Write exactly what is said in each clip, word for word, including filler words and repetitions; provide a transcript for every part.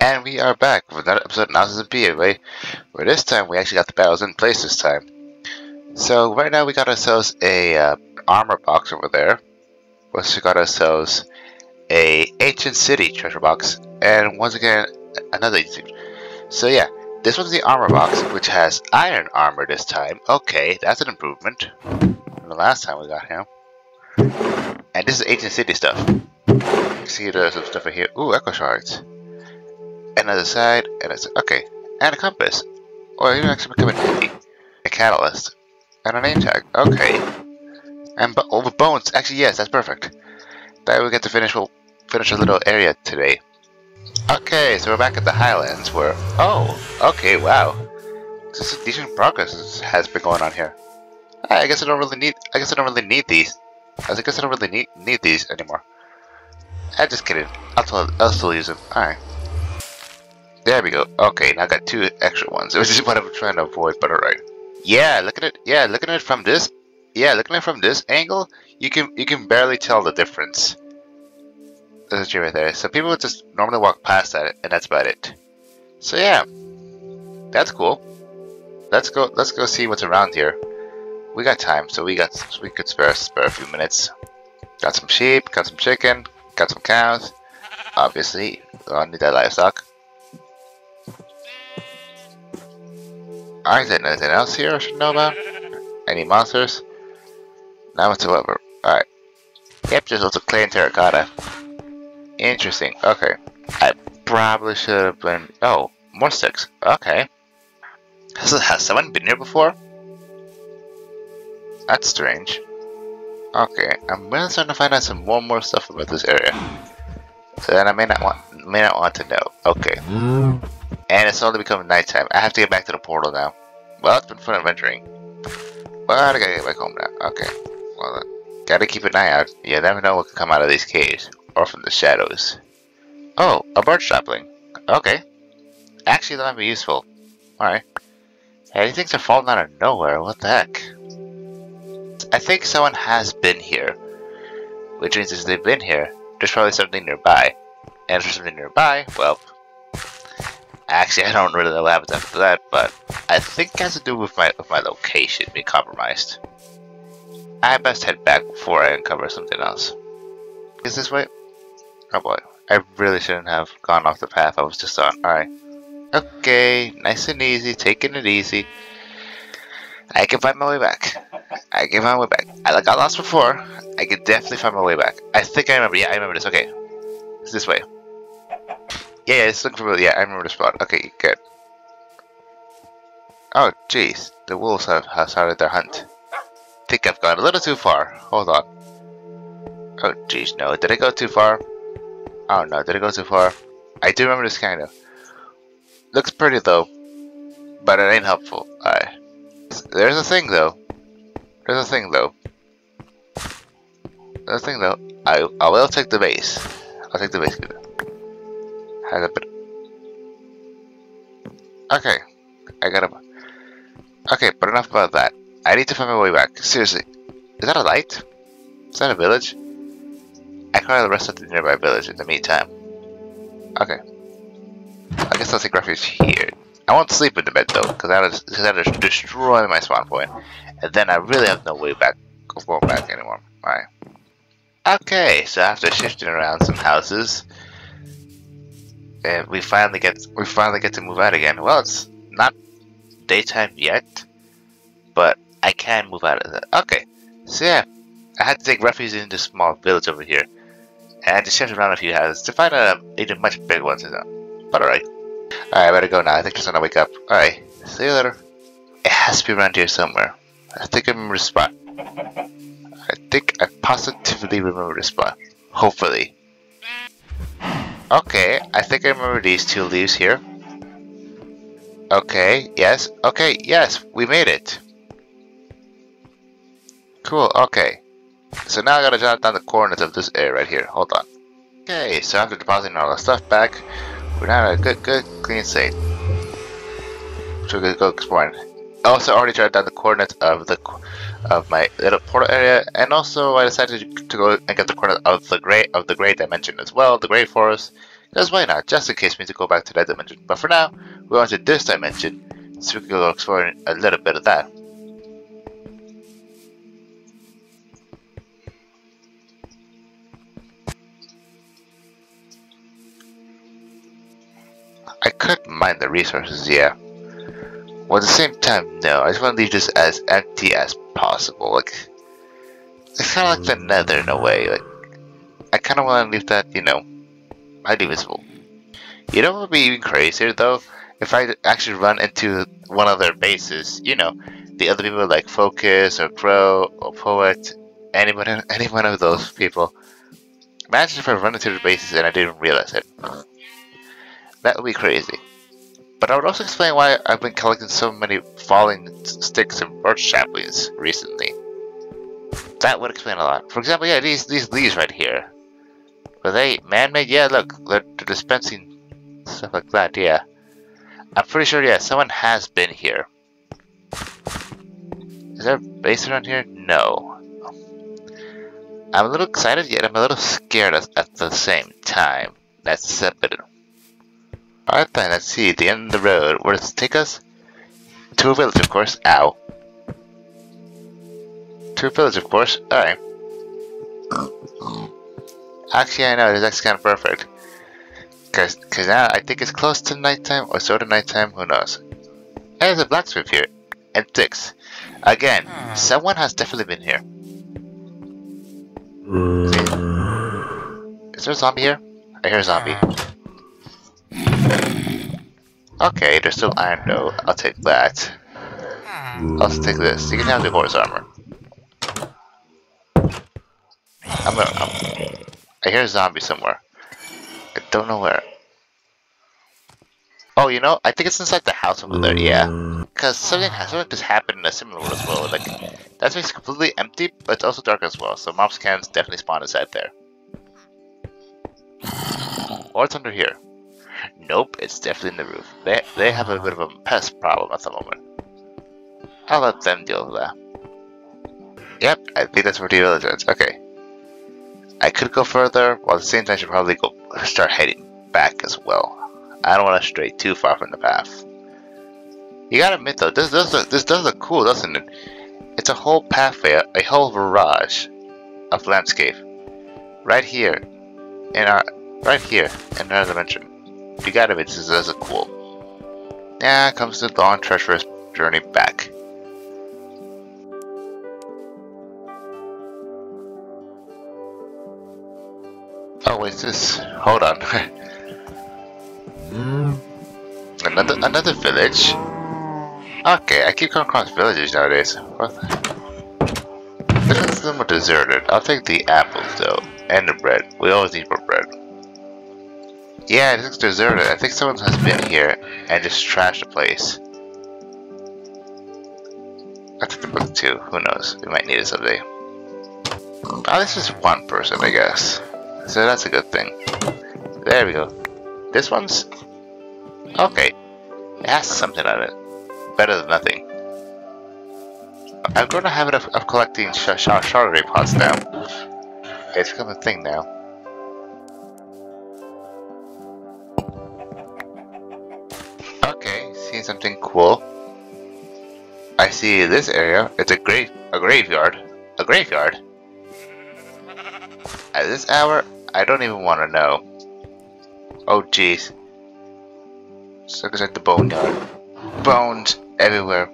And we are back with another episode of Novis and Beyond, right? Where this time we actually got the battles in place this time. So right now we got ourselves a uh, armor box over there. We also got ourselves a ancient city treasure box, and once again another. So yeah, this one's the armor box, which has iron armor this time. Okay, that's an improvement from the last time we got him. And this is ancient city stuff. See, there's some stuff right here. Ooh, Echo Shards. Another side, and it's okay, and a compass, or you can actually become a, a catalyst, and a name tag. Okay, and but all the bones. Actually, yes, that's perfect. That we get to finish. We'll finish a little area today. Okay, so we're back at the Highlands. Where oh, okay, wow, this is decent progress has been going on here. I guess I don't really need. I guess I don't really need these. I guess I don't really need need these anymore. I'm just kidding. I'll still, I'll still use them. All right. There we go. Okay, now I got two extra ones, which is what I'm trying to avoid, but alright. Yeah, look at it yeah, looking at it from this yeah, looking at it from this angle, you can you can barely tell the difference. That's true right there. So people would just normally walk past that, and that's about it. So yeah. That's cool. Let's go let's go see what's around here. We got time, so we got so we could spare spare a few minutes. Got some sheep, got some chicken, got some cows. Obviously, I need that livestock. Alright, is there anything else here I should know about? Any monsters? None whatsoever. Alright. Yep, there's also clay and terracotta. Interesting. Okay. I probably should have been... Oh, more sticks. Okay. Has, has someone been here before? That's strange. Okay, I'm really starting to find out some more more stuff about this area. So then I may not want, may not want to know. Okay. Mm. And it's only becoming nighttime. I have to get back to the portal now. Well, it's been fun adventuring. But I gotta get back home now. Okay. Well, gotta keep an eye out. You never know what can come out of these caves. Or from the shadows. Oh, a bird sapling. Okay. Actually, that might be useful. Alright. Hey, these things are falling out of nowhere. What the heck? I think someone has been here. Which means if they've been here, there's probably something nearby. And if there's something nearby, well... Actually, I don't really know what happens after that, but I think it has to do with my with my location being compromised. I best head back before I uncover something else. Is this way? Oh boy, I really shouldn't have gone off the path I was just on. Alright. Okay, nice and easy, taking it easy. I can find my way back. I can find my way back. I got lost before. I can definitely find my way back. I think I remember. Yeah, I remember this. Okay. It's this way. Yeah, it's looking familiar. Yeah, I remember the spot. Okay, good. Oh, jeez. The wolves have, have started their hunt. Think I've gone a little too far. Hold on. Oh, jeez, no. Did I go too far? Oh, no. Did I go too far? I do remember this kind of. Looks pretty, though. But it ain't helpful. Alright. There's a thing, though. There's a thing, though. There's a thing, though. I, I will take the base. I'll take the base. I got a bit. Okay, I got a. Okay, but enough about that. I need to find my way back. Seriously, is that a light? Is that a village? I can the rest of the nearby village in the meantime. Okay, I guess I'll take refuge here. I won't sleep in the bed though, because that'll because that'll destroy my spawn point, and then I really have no way back, going back anymore. All right. Okay, so after shifting around some houses. And we finally get we finally get to move out again. Well, it's not daytime yet, but I can move out of that. Okay, so yeah, I had to take refuge in this small village over here, and just shift around a few houses to find a even much bigger ones. But alright, alright, I better go now. I think it's time to wake up. Alright, see you later. It has to be around here somewhere. I think I remember the spot. I think I positively remember the spot. Hopefully. Okay, I think I remember these two leaves here. Okay, yes, okay, yes, we made it. Cool, okay. So now I gotta jot down the coordinates of this area right here, hold on. Okay, so after depositing all the stuff back, we're now at a good, good, clean state. So we can go exploring. I also already jotted down the coordinates of the of my little portal area, and also I decided to go and get the coordinates of the gray of the gray dimension as well, the gray forest, Because why not? Just in case we need to go back to that dimension. But for now, we want to this dimension, so we can go explore a little bit of that. I could mine the resources, yeah. Well, at the same time, no. I just want to leave this as empty as possible. Like, it's kind of like the Nether in a way. Like, I kind of want to leave that, you know, highly visible. You know what would be even crazier though? If I actually run into one of their bases, you know, the other people like Focus or Crow or Poet, anyone, any one of those people. Imagine if I run into their bases and I didn't realize it. That would be crazy. But I would also explain why I've been collecting so many falling sticks and birch saplings recently. That would explain a lot. For example, yeah, these these leaves right here. Were they man-made? Yeah, look, they're, they're dispensing stuff like that, yeah. I'm pretty sure, yeah, someone has been here. Is there a base around here? No. I'm a little excited, yet I'm a little scared at, at the same time. That's separate. Alright then, let's see, the end of the road. Where does it take us? To a village, of course. Ow. To a village, of course. Alright. Actually, I know, this is actually kind of perfect. Cause, cause now I think it's close to nighttime or sort of nighttime, who knows. And there's a blacksmith here. And sticks. Again, someone has definitely been here. Is there a zombie here? I hear a zombie. Okay, there's still iron though. I'll take that. I'll also take this. You can have the horse armor. I'm gonna, I'm, I hear a zombie somewhere. I don't know where. Oh, you know, I think it's inside the house over there, yeah. Because something has something just happened in a similar world as well. Like, that space is completely empty, but it's also dark as well, so mobs can definitely spawn inside there. Or it's under here. Nope, it's definitely in the roof. They, they have a bit of a pest problem at the moment. I'll let them deal with that. Yep, I think that's where the village is. Okay. I could go further, while at the same time I should probably go start heading back as well. I don't want to stray too far from the path. You gotta admit though, this does look, this does look cool, doesn't it? It's a whole pathway, a whole barrage of landscape. Right here. In our, right here, in another dimension. You gotta admit, this is cool. Now comes the long, treacherous journey back. Oh, wait, this. Hold on. another another village? Okay, I keep coming across villages nowadays. What? This one's a little more deserted. I'll take the apples, though, and the bread. We always need more bread. Yeah, it looks deserted. I think someone has been here and just trashed the place. I took the book too. Who knows? We might need it someday. Oh, this is one person, I guess. So that's a good thing. There we go. This one's... okay. It has something on it. Better than nothing. I've grown a habit of, of collecting sh sh charcuterie pots now. It's become a thing now. Something cool. I see this area. It's a grave, a graveyard, a graveyard. At this hour, I don't even want to know. Oh jeez. So it's like the boneyard. Bones everywhere.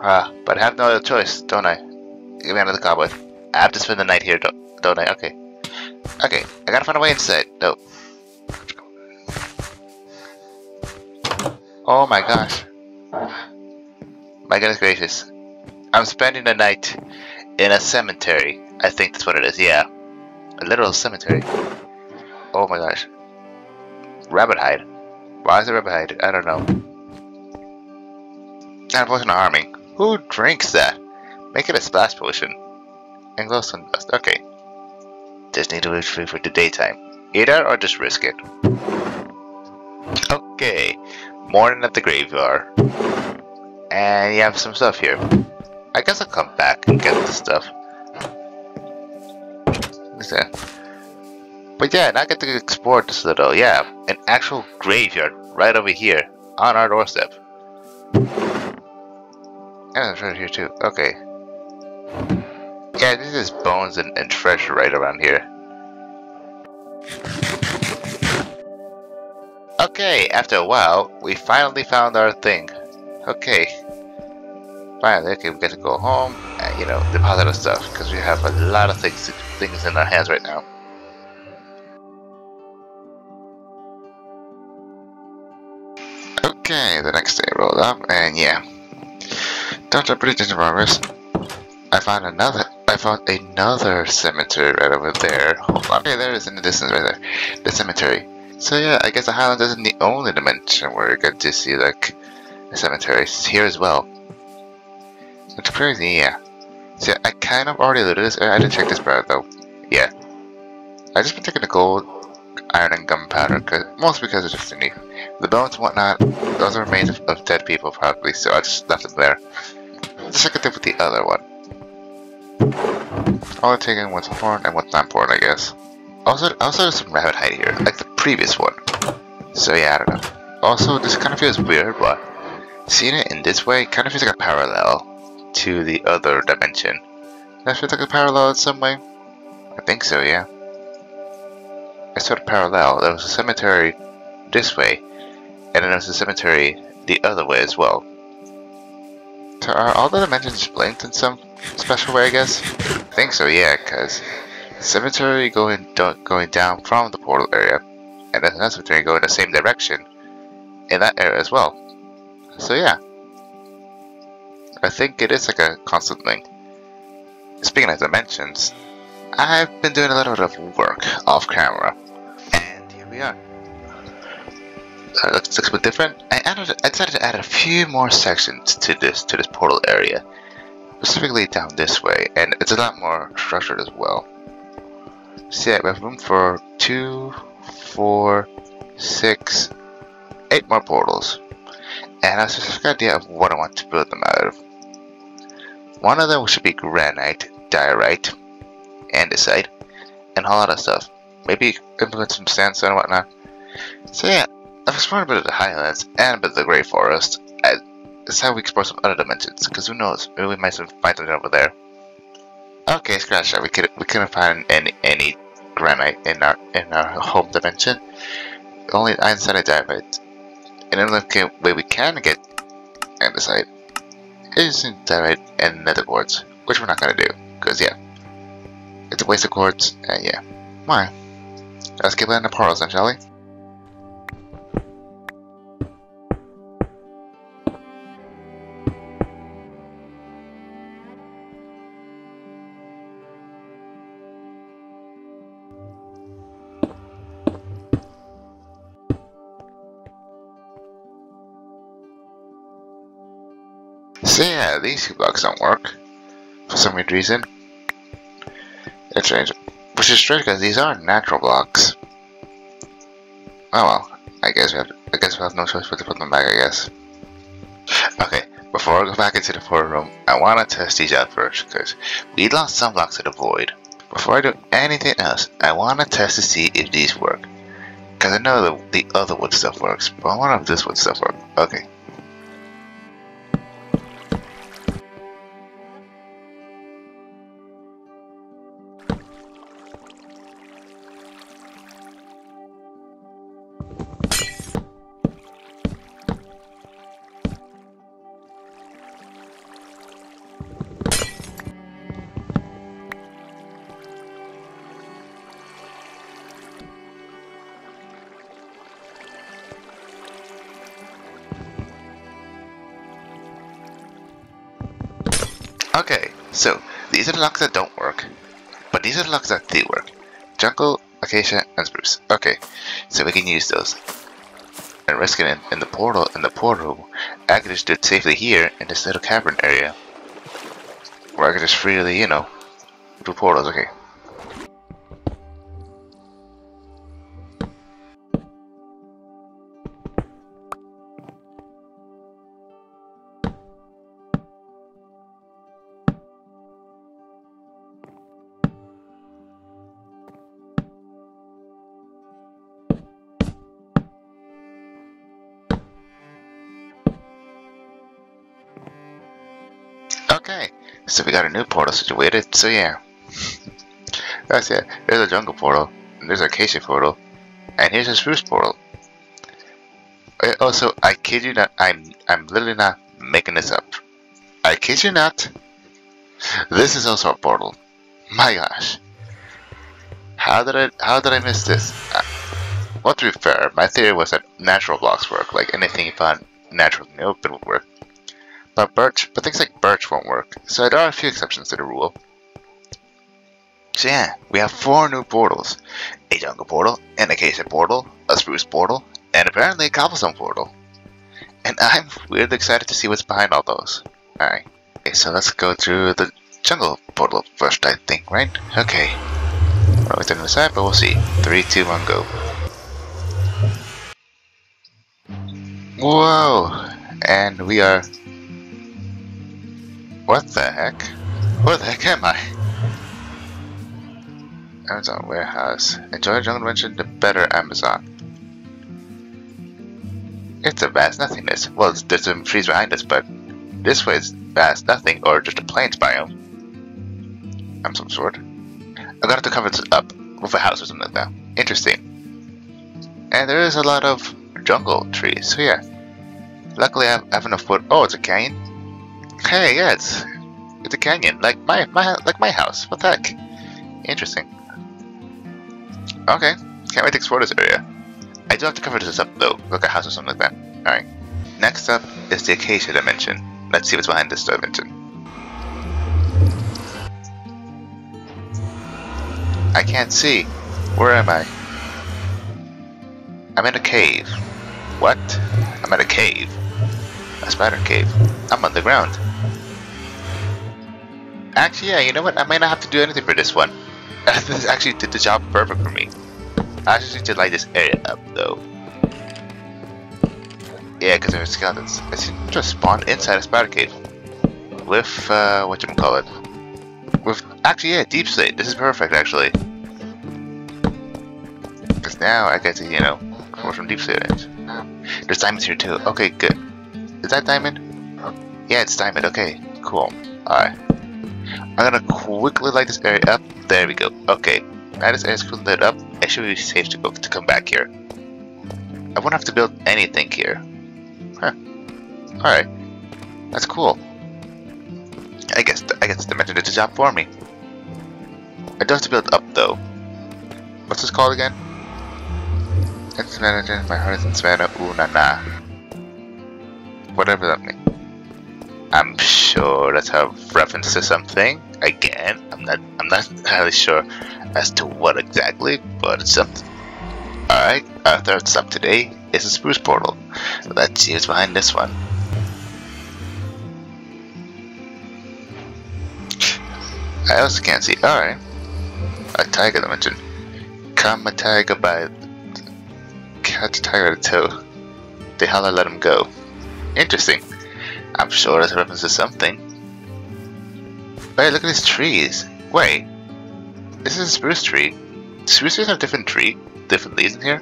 Ah, but I have no other choice, don't I? Give me another cobweb. I have to spend the night here, don't, don't I? Okay. Okay, I gotta find a way inside. Nope. Oh my gosh. My goodness gracious. I'm spending the night in a cemetery. I think that's what it is, yeah. A literal cemetery. Oh my gosh. Rabbit hide. Why is it rabbit hide? I don't know. That potion of harming. Who drinks that? Make it a splash potion. And glowstone dust. Okay. Just need to wait for the daytime. Either or just risk it. Okay. Morning at the graveyard. And you have some stuff here. I guess I'll come back and get the stuff. Listen. But yeah, now I get to explore this little, yeah, an actual graveyard right over here on our doorstep. And a treasure here too, okay. Yeah, this is bones and, and treasure right around here. Okay, after a while, we finally found our thing. Okay. Finally, okay, we get to go home and, you know, deposit our stuff, because we have a lot of things, things in our hands right now. Okay, the next day rolled up, and yeah, Doctor Bridges remembers. I found another. I found another cemetery right over there. Hold on, okay, there it is in the distance, right there, the cemetery. So yeah, I guess the Highlands isn't the only dimension where you get to see like the cemeteries here as well. It's crazy, yeah. See, I kind of already looted this. I didn't check this part though. Yeah, I just been taking the gold, iron, and gunpowder, cause, mostly because of just the new. The bones and whatnot, those are remains of, of dead people probably, so I just left them there. Just like I did with the other one. All I take in what's important and what's not important, I guess. Also, also there's some rabbit hide here, like the previous one. So yeah, I don't know. Also, this kind of feels weird, but seeing it in this way kind of feels like a parallel to the other dimension. That feels like a parallel in some way? I think so, yeah. I saw the parallel. There was a cemetery this way, and then there was a cemetery the other way as well. So are all the dimensions linked in some special way, I guess? I think so, yeah, because the cemetery going, going down from the portal area, and there's another cemetery going the same direction in that area as well. So yeah, I think it is like a constant link. Speaking of dimensions, I've been doing a little bit of work off camera, and here we are. Uh, looks, looks a bit different. I, added, I decided to add a few more sections to this to this portal area, specifically down this way, and it's a lot more structured as well. So yeah, we have room for two, four, six, eight more portals, and I have a specific idea of what I want to build them out of. One of them should be granite, diorite, andesite, and a whole lot of stuff. Maybe implement some sandstone and whatnot. So yeah, I've explored a bit of the Highlands and a bit of the Grey Forest. That's how we explore some other dimensions, because who knows, maybe we might find something over there. Okay, scratch that. We could we couldn't find any any granite in our in our home dimension. Only andesite and diorite. And another way we can get andesite is in diorite and nether boards, which we're not gonna do, because yeah, it's a waste of quartz, and yeah. Why? Let's keep it in the portals then, shall we? So yeah, these two blocks don't work for some weird reason. It's strange, which is strange because these are natural blocks. Oh well, I guess we have I guess we have no choice but to put them back. I guess. Okay, before I go back into the portal room, I want to test these out first because we lost some blocks to the void. Before I do anything else, I want to test to see if these work, because I know the the other wood stuff works, but I wonder if this wood stuff works. Okay. Okay, so these are the locks that don't work, but these are the locks that do work. Jungle, acacia, and spruce. Okay, so we can use those. And risking it in the portal, in the portal, I can just do it safely here in this little cavern area, where I can just freely, you know, do portals. Okay. Okay, so we got a new portal situated, so yeah. That's it. There's a jungle portal, and there's a acacia portal, and here's a spruce portal. Also, I kid you not, I'm, I'm literally not making this up. I kid you not, this is also a portal. My gosh. How did I, how did I miss this? Uh, well, to be fair, my theory was that natural blocks work, like anything you found naturally in the open would work. But birch, but things like birch won't work, so there are a few exceptions to the rule. So yeah, we have four new portals. A jungle portal, an acacia portal, a spruce portal, and apparently a cobblestone portal. And I'm weirdly excited to see what's behind all those. Alright, okay, so let's go through the jungle portal first, I think, right? Okay. I don't know what's on the side, but we'll see. three, two, one, go. Whoa! And we are... What the heck? Where the heck am I? Amazon Warehouse. Enjoy Jungle Dimension, the better Amazon. It's a vast nothingness. Well, it's, there's some trees behind us, but this way is vast nothing or just a plains biome. I'm some sort. I'm gonna have to cover this up with a house or something like that. Interesting. And there is a lot of jungle trees, so yeah. Luckily, I have, I have enough wood. Oh, it's a canyon. Hey, yeah, it's it's a canyon, like my my like my house. What the heck? Interesting. Okay, can't wait to explore this area. I do have to cover this up though, like a house or something like that. All right. Next up is the acacia dimension. Let's see what's behind this dimension. I can't see. Where am I? I'm in a cave. What? I'm in a cave. A spider cave. I'm on the ground. Actually, yeah, you know what? I might not have to do anything for this one. This actually did the job perfect for me. I just need to light this area up, though. Yeah, because there's skeletons. I seem to spawn inside a spider cave. With, uh, whatchamacallit? With, actually, yeah, deep slate. This is perfect, actually. Because now I get to, you know, come from deep slate. There's diamonds here, too. Okay, good. Is that diamond? Yeah, it's diamond. Okay, cool. Alright. I'm gonna quickly light this area up. There we go. Okay. Now this area's quickly lit up. It should be safe to go to come back here. I won't have to build anything here. Huh. Alright. That's cool. I guess I guess the dimension did the job for me. I do have to build up though. What's this called again? It's managing my horizon savannah unana. Whatever that means. I'm sure that's a reference to something. Again, I'm not I'm not entirely sure as to what exactly, but it's something. Alright, our third stop today is a spruce portal. Let's see what's behind this one. I also can't see. Alright. A tiger dimension. Come a tiger by catch a tiger to toe. They holler let him go. Interesting. I'm sure that's a reference to something. Wait, look at these trees. Wait, this is a spruce tree. Spruce trees have different tree, different leaves in here.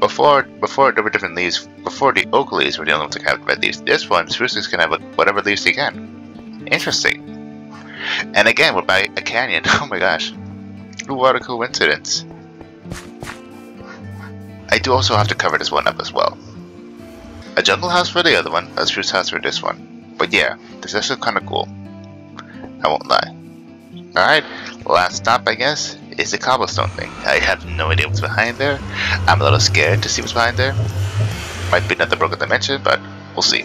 Before, before there were different leaves. Before the oak leaves were the only ones that have red leaves. This one, spruce trees can have whatever leaves they can. Interesting. And again, we're by a canyon. Oh my gosh, what a coincidence! I do also have to cover this one up as well. A jungle house for the other one, a spruce house for this one. But yeah, this is actually kind of cool. I won't lie. Alright, last stop I guess is the cobblestone thing. I have no idea what's behind there. I'm a little scared to see what's behind there. Might be another broken dimension, but we'll see.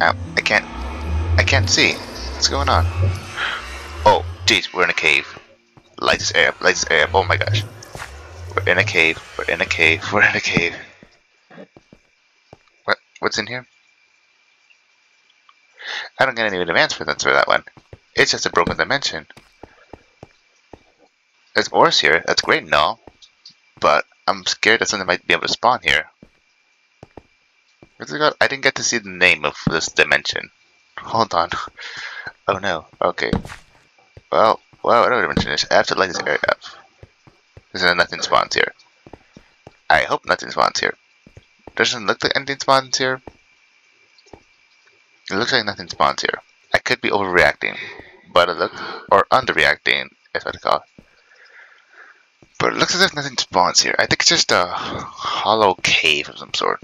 Ow, I can't, I can't see. What's going on? Oh, jeez, we're in a cave. Light this area up, light this area up, oh my gosh. We're in a cave, we're in a cave, we're in a cave. What? What's in here? I don't get any demands for that, for that one. It's just a broken dimension. There's ores here, that's great and all. But I'm scared that something might be able to spawn here. I didn't get to see the name of this dimension. Hold on. Oh no, okay. Well, well, I don't know what dimension it is. I have to light this area up. Nothing spawns here. I hope nothing spawns here. Doesn't look like anything spawns here. It looks like nothing spawns here. I could be overreacting, but it looks, or underreacting is what I call it. But it looks as if nothing spawns here. I think it's just a hollow cave of some sort.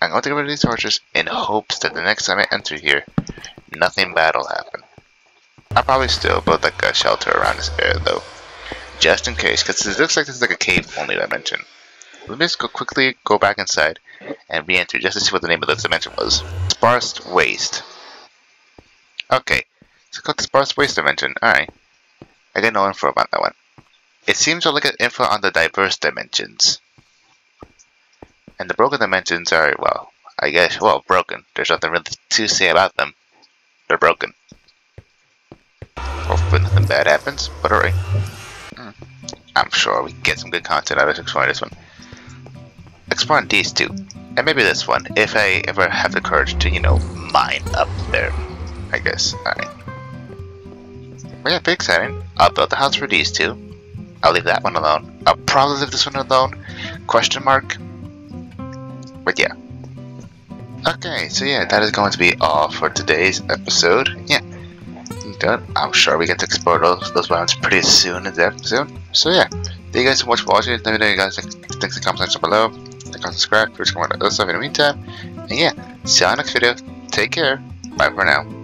I'm going to get rid of these torches in hopes that the next time I enter here, nothing bad will happen. I'll probably still build like a shelter around this area though, just in case, because it looks like this is like a cave-only dimension. Let me just go quickly go back inside and re-enter just to see what the name of this dimension was. Sparse Waste. Okay, let's go to Sparse Waste dimension. Alright, I didn't know info about that one. It seems to look at info on the diverse dimensions. And the broken dimensions are, well, I guess, well, broken. There's nothing really to say about them. They're broken. Hopefully nothing bad happens, but alright. Mm. I'm sure we can get some good content out of exploring this one. Exploring these two, and maybe this one, if I ever have the courage to, you know, mine up there, I guess. Alright. Well, yeah, pretty exciting. I'll build the house for these two. I'll leave that one alone. I'll probably leave this one alone. Question mark. But yeah. Okay, so yeah, that is going to be all for today's episode. Yeah. Done. I'm sure we get to explore those those weapons pretty soon in the episode. So yeah. Thank you guys so much for watching. Let me know you guys think things in the comment section below. Click on subscribe, which comment other stuff in the meantime. And yeah, see you on the next video. Take care. Bye for now.